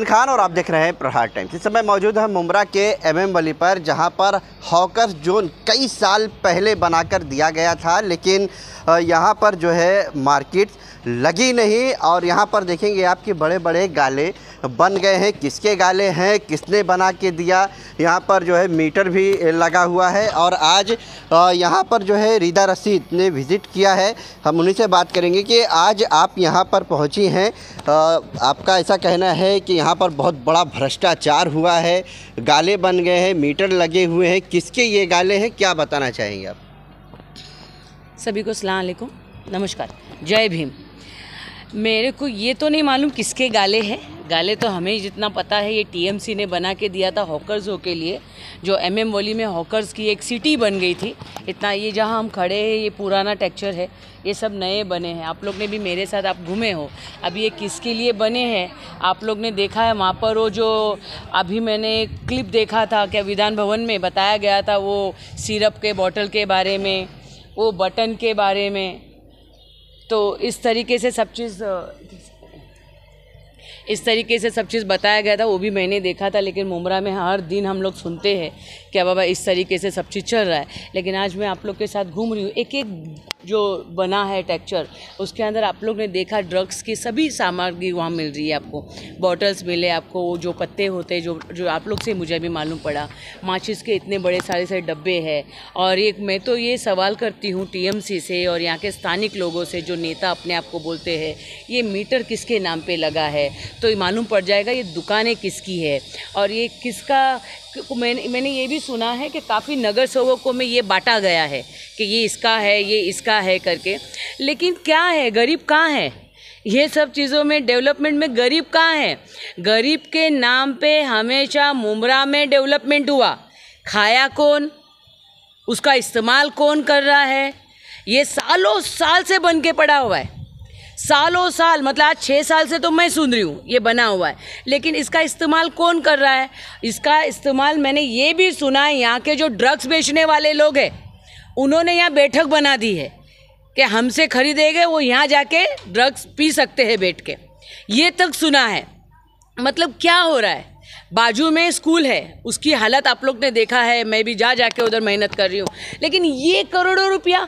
मोहसिन खान और आप देख रहे हैं प्रहार टाइम्स। इस समय मौजूद है मुंब्रा के MM वली पर, जहां पर हॉकर्स जोन कई साल पहले बनाकर दिया गया था, लेकिन यहां पर जो है मार्केट लगी नहीं। और यहां पर देखेंगे आपके बड़े बड़े गाले बन गए हैं। किसके गाले हैं, किसने बना के दिया, यहाँ पर जो है मीटर भी लगा हुआ है। और आज यहाँ पर जो है रीदा रसीद ने विज़िट किया है। हम उन्हीं से बात करेंगे कि आज आप यहाँ पर पहुँची हैं। आपका ऐसा कहना है कि यहाँ पर बहुत बड़ा भ्रष्टाचार हुआ है, गाले बन गए हैं, मीटर लगे हुए हैं। किसके ये गाले हैं, क्या बताना चाहेंगे आप? सभी को अस्सलाम वालेकुम, नमस्कार, जय भीम। मेरे को ये तो नहीं मालूम किसके गाले हैं। गाले तो हमें जितना पता है ये TMC ने बना के दिया था हॉकर्सों के लिए, जो MM वली में हॉकर्स की एक सिटी बन गई थी। इतना ये जहाँ हम खड़े हैं ये पुराना टेक्चर है, ये सब नए बने हैं। आप लोग ने भी मेरे साथ आप घूमे हो। अब ये किसके लिए बने हैं आप लोग ने देखा है। वहाँ पर वो जो अभी मैंने क्लिप देखा था क्या विधान भवन में बताया गया था, वो सिरप के बॉटल के बारे में, वो बटन के बारे में। तो इस तरीके से सब चीज़ बताया गया था, वो भी मैंने देखा था। लेकिन मुंब्रा में हर दिन हम लोग सुनते हैं क्या बाबा इस तरीके से सब चीज़ चल रहा है, लेकिन आज मैं आप लोग के साथ घूम रही हूँ। एक एक जो बना है टेक्चर, उसके अंदर आप लोग ने देखा ड्रग्स की सभी सामग्री वहाँ मिल रही है। आपको बॉटल्स मिले, आपको वो जो पत्ते होते हैं जो आप लोग से मुझे भी मालूम पड़ा, माचिस के इतने बड़े सारे डब्बे हैं। और एक मैं तो ये सवाल करती हूँ TMC से और यहाँ के स्थानिक लोगों से, जो नेता अपने आप को बोलते हैं, ये मीटर किसके नाम पर लगा है तो ये मालूम पड़ जाएगा ये दुकानें किसकी है और ये किसका। मैंने ये भी सुना है कि काफ़ी नगर सेवकों में ये बांटा गया है कि ये इसका है, ये इसका है करके। लेकिन क्या है, गरीब कहाँ है ये सब चीज़ों में, डेवलपमेंट में गरीब कहाँ है? गरीब के नाम पे हमेशा मुंब्रा में डेवलपमेंट हुआ। खाया कौन, उसका इस्तेमाल कौन कर रहा है? ये सालों साल से बन के पड़ा हुआ है, सालों साल, मतलब आज 6 साल से तो मैं सुन रही हूँ ये बना हुआ है, लेकिन इसका इस्तेमाल कौन कर रहा है? इसका इस्तेमाल मैंने ये भी सुना है यहाँ के जो ड्रग्स बेचने वाले लोग हैं, उन्होंने यहाँ बैठक बना दी है कि हमसे खरीदेंगे, वो यहाँ जाके ड्रग्स पी सकते हैं बैठ के। ये तक सुना है। मतलब क्या हो रहा है? बाजू में स्कूल है, उसकी हालत आप लोग ने देखा है, मैं भी जाके उधर मेहनत कर रही हूँ। लेकिन ये करोड़ों रुपया,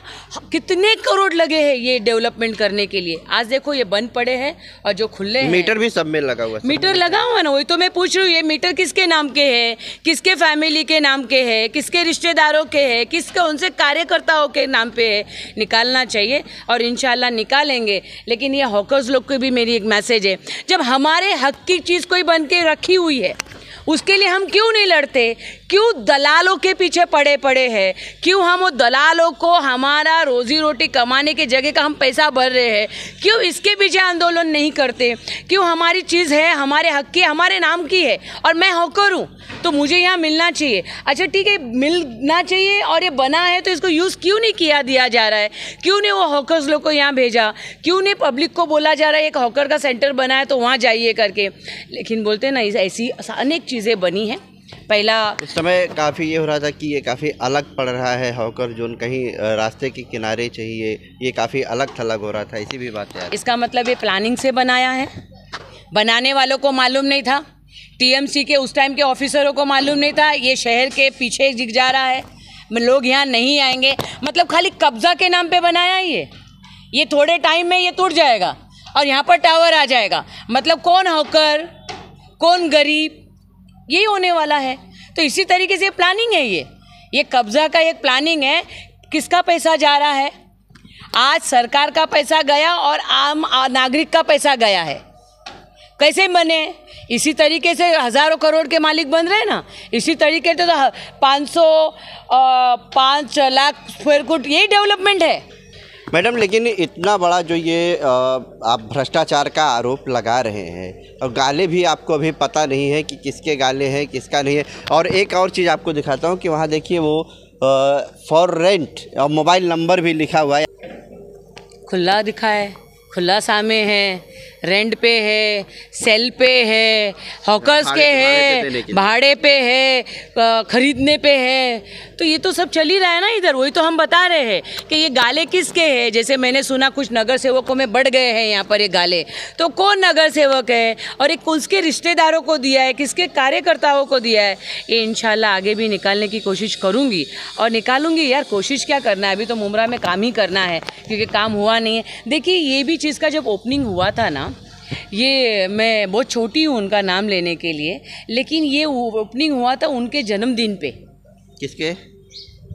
कितने करोड़ लगे हैं ये डेवलपमेंट करने के लिए। आज देखो ये बंद पड़े हैं और जो खुले हैं, मीटर भी सब में लगा हुआ है, मीटर लगा हुआ है ना। वही तो मैं पूछ रही हूँ, ये मीटर किसके नाम के है, किसके फैमिली के नाम के है, किसके रिश्तेदारों के है, किसके उनसे कार्यकर्ताओं के नाम पे है? निकालना चाहिए और इंशाल्लाह निकालेंगे। लेकिन ये हॉकर्स लोग को भी मेरी एक मैसेज है, जब हमारे हक की चीज़ कोई बन के रखी हुई है उसके लिए हम क्यों नहीं लड़ते? क्यों दलालों के पीछे पड़े हैं? क्यों हम वो दलालों को, हमारा रोजी रोटी कमाने की जगह का हम पैसा भर रहे हैं, क्यों इसके पीछे आंदोलन नहीं करते? क्यों हमारी चीज़ है, हमारे हक की, हमारे नाम की है और मैं हॉकर हूँ तो मुझे यहाँ मिलना चाहिए। अच्छा ठीक है, मिलना चाहिए और ये बना है तो इसको यूज़ क्यों नहीं किया दिया जा रहा है? क्यों नहीं वो हॉकर्स लोग को यहाँ भेजा? क्यों नहीं पब्लिक को बोला जा रहा है एक हॉकर का सेंटर बना है तो वहाँ जाइए करके? लेकिन बोलते हैं ना, ऐसी अनेक चीज़ें बनी हैं। पहला उस समय काफ़ी ये हो रहा था कि ये काफ़ी अलग पड़ रहा है हॉकर जोन, कहीं रास्ते के किनारे चाहिए, ये काफ़ी अलग थलग हो रहा था। इसी भी बात है, इसका मतलब ये प्लानिंग से बनाया है, बनाने वालों को मालूम नहीं था, TMC के उस टाइम के ऑफिसरों को मालूम नहीं था ये शहर के पीछे जिग जा रहा है, लोग यहाँ नहीं आएंगे। मतलब खाली कब्जा के नाम पे बनाया है ये थोड़े टाइम में ये टूट जाएगा और यहाँ पर टावर आ जाएगा। मतलब कौन हॉकर, कौन गरीब, यही होने वाला है। तो इसी तरीके से प्लानिंग है, ये कब्जा का एक प्लानिंग है। किसका पैसा जा रहा है? आज सरकार का पैसा गया और आम नागरिक का पैसा गया है। कैसे बने? इसी तरीके से हज़ारों करोड़ के मालिक बन रहे हैं ना। इसी तरीके से तो 5 लाख स्क्वायर फुट यही डेवलपमेंट है मैडम। लेकिन इतना बड़ा जो ये आप भ्रष्टाचार का आरोप लगा रहे हैं और गाले भी आपको अभी पता नहीं है कि किसके गाले हैं, किसका नहीं है। और एक और चीज़ आपको दिखाता हूँ कि वहाँ देखिए वो फॉर रेंट और मोबाइल नंबर भी लिखा हुआ है, खुला दिखा है, खुला सामने है। रेंट पे है, सेल पे है, हॉकर्स के है, भाड़े पे है, खरीदने पे है, तो ये तो सब चल ही रहा है ना इधर। वही तो हम बता रहे हैं कि ये गाले किसके हैं। जैसे मैंने सुना कुछ नगर सेवकों में बढ़ गए हैं यहाँ पर ये गाले, तो कौन नगर सेवक है और एक उसके रिश्तेदारों को दिया है, किसके कार्यकर्ताओं को दिया है, ये इंशाल्लाह आगे भी निकालने की कोशिश करूँगी और निकालूंगी यार। कोशिश क्या करना है, अभी तो मुंब्रा में काम ही करना है क्योंकि काम हुआ नहीं है। देखिए ये भी चीज़ का जब ओपनिंग हुआ था ना, ये मैं बहुत छोटी हूँ उनका नाम लेने के लिए, लेकिन ये ओपनिंग हुआ था उनके जन्मदिन पे। किसके?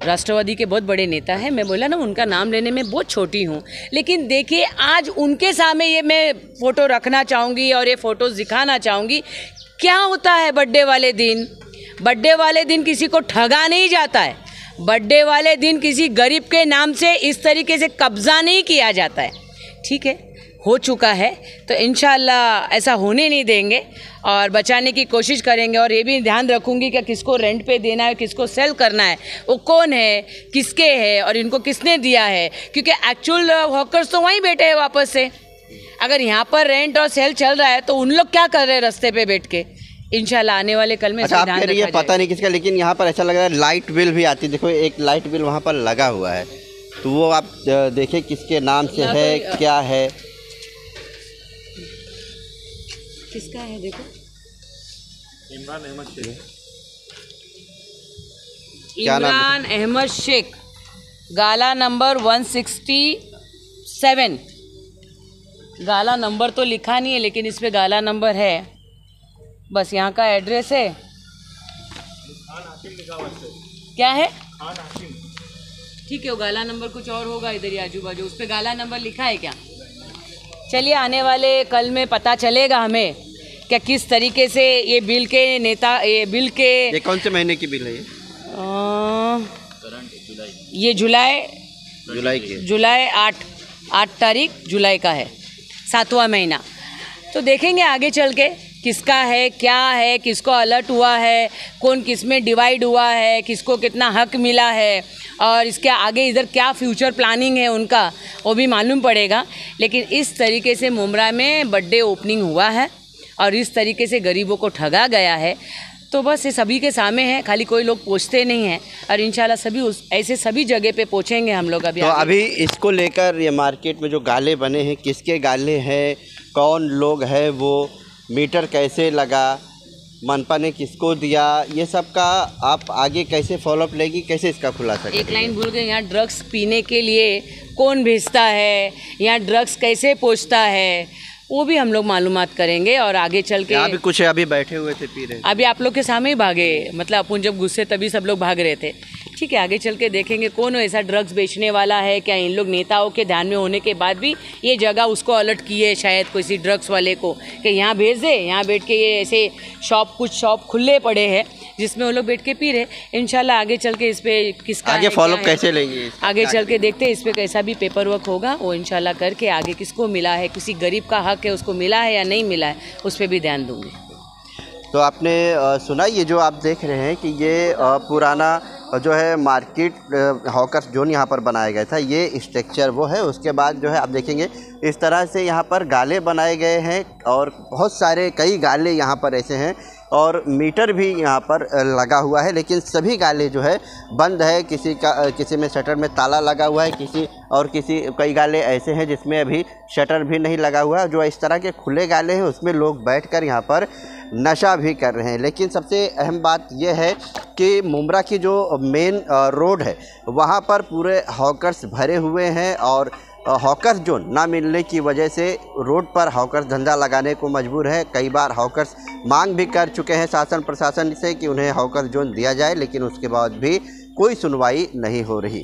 राष्ट्रवादी के बहुत बड़े नेता हैं। मैं बोला ना उनका नाम लेने में बहुत छोटी हूँ, लेकिन देखिए आज उनके सामने ये मैं फ़ोटो रखना चाहूँगी और ये फ़ोटोज़ दिखाना चाहूँगी। क्या होता है बर्थडे वाले दिन? बर्थडे वाले दिन किसी को ठगा नहीं जाता है, बर्थडे वाले दिन किसी गरीब के नाम से इस तरीके से कब्जा नहीं किया जाता है। ठीक है, हो चुका है तो इंशाल्लाह ऐसा होने नहीं देंगे और बचाने की कोशिश करेंगे। और ये भी ध्यान रखूंगी कि किसको रेंट पे देना है, किसको सेल करना है, वो कौन है, किसके है और इनको किसने दिया है, क्योंकि एक्चुअल हॉकर्स तो वहीं बैठे हैं वापस से। अगर यहाँ पर रेंट और सेल चल रहा है तो उन लोग क्या कर रहे हैं रास्ते पे बैठ के। इंशाल्लाह आने वाले कल में ध्यान रखिएगा। पता नहीं किसका, लेकिन यहाँ पर ऐसा लग रहा है लाइट बिल भी आती है। देखो एक लाइट बिल वहाँ पर लगा हुआ है, तो वो आप देखिए किसके नाम से है, क्या है, किसका है। देखो इमरान अहमद शेख, इमरान अहमद शेख, गाला नंबर 167। गाला नंबर तो लिखा नहीं है लेकिन इस पर गाला नंबर है। बस यहाँ का एड्रेस है। क्या है? ठीक है, वो गाला नंबर कुछ और होगा इधर ही आजू बाजू, उस पर गाला नंबर लिखा है क्या। चलिए आने वाले कल में पता चलेगा हमें क्या किस तरीके से ये बिल के नेता, ये बिल के, ये कौन से महीने की बिल है ये? ये जुलाई 8 तारीख जुलाई का है, 7वां महीना। तो देखेंगे आगे चल के किसका है, क्या है, किसको अलर्ट हुआ है, कौन किस में डिवाइड हुआ है, किसको कितना हक मिला है और इसके आगे इधर क्या फ्यूचर प्लानिंग है उनका, वो भी मालूम पड़ेगा। लेकिन इस तरीके से मुंब्रा में बर्थडे ओपनिंग हुआ है और इस तरीके से गरीबों को ठगा गया है, तो बस ये सभी के सामने है, खाली कोई लोग पहुँचते नहीं हैं। और इंशाल्लाह सभी ऐसे सभी जगह पे पहुँचेंगे हम लोग। अभी तो अभी इसको लेकर ये मार्केट में जो गाले बने हैं, किसके गाले हैं, कौन लोग हैं वो, मीटर कैसे लगा, मनपा ने किसको दिया, ये सब का आप आगे कैसे फॉलोअप लेगी, कैसे इसका खुलासा। एक लाइन भूल गए, यहाँ ड्रग्स पीने के लिए कौन भेजता है, यहाँ ड्रग्स कैसे पहुँचता है, वो भी हम लोग मालूमात करेंगे। और आगे चल के अभी कुछ अभी बैठे हुए थे पी रहे, अभी आप लोग के सामने ही भागे, मतलब अपन जब गुस्से तभी सब लोग भाग रहे थे। ठीक है, आगे चल के देखेंगे कौन ऐसा ड्रग्स बेचने वाला है। क्या इन लोग नेताओं के ध्यान में होने के बाद भी ये जगह उसको अलर्ट की है शायद किसी ड्रग्स वाले को कि यहाँ भेज दे, यहाँ बैठ के ये ऐसे शॉप, कुछ शॉप खुले पड़े हैं जिसमें वो लोग बैठ के पी रहे। इंशाल्लाह आगे चल के इस पर किसका आगे फॉलोअप कैसे लेंगे, आगे चल के देखते हैं। इस पर कैसा भी पेपर वर्क होगा वो इंशाल्लाह करके आगे किसको मिला है, किसी गरीब का हक है उसको मिला है या नहीं मिला है, उस पर भी ध्यान दूँगी। तो आपने सुना, ये जो आप देख रहे हैं कि ये पुराना जो है मार्केट हॉकर्स जोन यहाँ पर बनाया गया था, ये स्ट्रक्चर वो है। उसके बाद जो है आप देखेंगे इस तरह से यहाँ पर गाले बनाए गए हैं और बहुत सारे कई गाले यहाँ पर ऐसे हैं और मीटर भी यहाँ पर लगा हुआ है, लेकिन सभी गाले जो है बंद है। किसी का किसी में शटर में ताला लगा हुआ है, कई गाले ऐसे हैं जिसमें अभी शटर भी नहीं लगा हुआ है। जो इस तरह के खुले गाले हैं उसमें लोग बैठकर यहाँ पर नशा भी कर रहे हैं। लेकिन सबसे अहम बात यह है कि मुंब्रा की जो मेन रोड है वहाँ पर पूरे हॉकर्स भरे हुए हैं और हॉकर्स जोन ना मिलने की वजह से रोड पर हॉकर्स धंधा लगाने को मजबूर है। कई बार हॉकर्स मांग भी कर चुके हैं शासन प्रशासन से कि उन्हें हॉकर्स जोन दिया जाए, लेकिन उसके बाद भी कोई सुनवाई नहीं हो रही।